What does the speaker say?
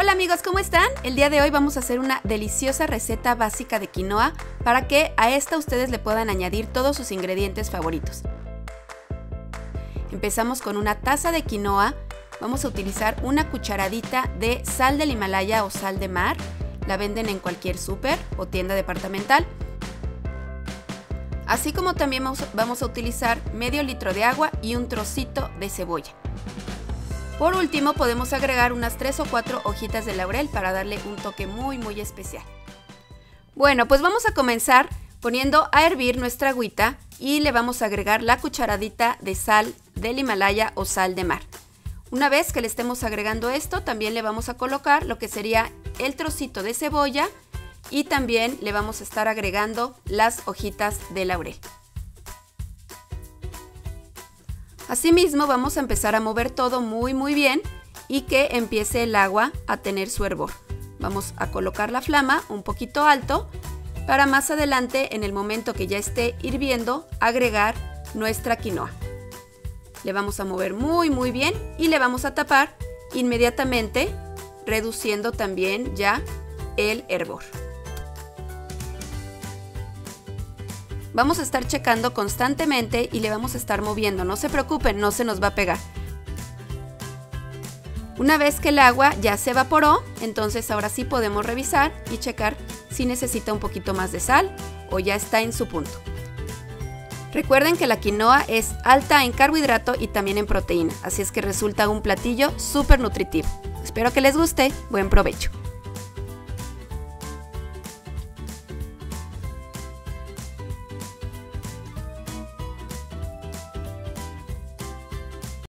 Hola amigos, ¿cómo están? El día de hoy vamos a hacer una deliciosa receta básica de quinoa para que a esta ustedes le puedan añadir todos sus ingredientes favoritos. Empezamos con una taza de quinoa, vamos a utilizar una cucharadita de sal del Himalaya o sal de mar, la venden en cualquier súper o tienda departamental. Así como también vamos a utilizar medio litro de agua y un trocito de cebolla. Por último, podemos agregar unas 3 o 4 hojitas de laurel para darle un toque muy especial. Bueno, pues vamos a comenzar poniendo a hervir nuestra agüita y le vamos a agregar la cucharadita de sal del Himalaya o sal de mar. Una vez que le estemos agregando esto, también le vamos a colocar lo que sería el trocito de cebolla y también le vamos a estar agregando las hojitas de laurel. Asimismo vamos a empezar a mover todo muy bien y que empiece el agua a tener su hervor. Vamos a colocar la flama un poquito alto para más adelante, en el momento que ya esté hirviendo, agregar nuestra quinoa. Le vamos a mover muy bien y le vamos a tapar inmediatamente, reduciendo también ya el hervor. Vamos a estar checando constantemente y le vamos a estar moviendo, no se preocupen, no se nos va a pegar. Una vez que el agua ya se evaporó, entonces ahora sí podemos revisar y checar si necesita un poquito más de sal o ya está en su punto. Recuerden que la quinoa es alta en carbohidrato y también en proteína, así es que resulta un platillo súper nutritivo. Espero que les guste, buen provecho.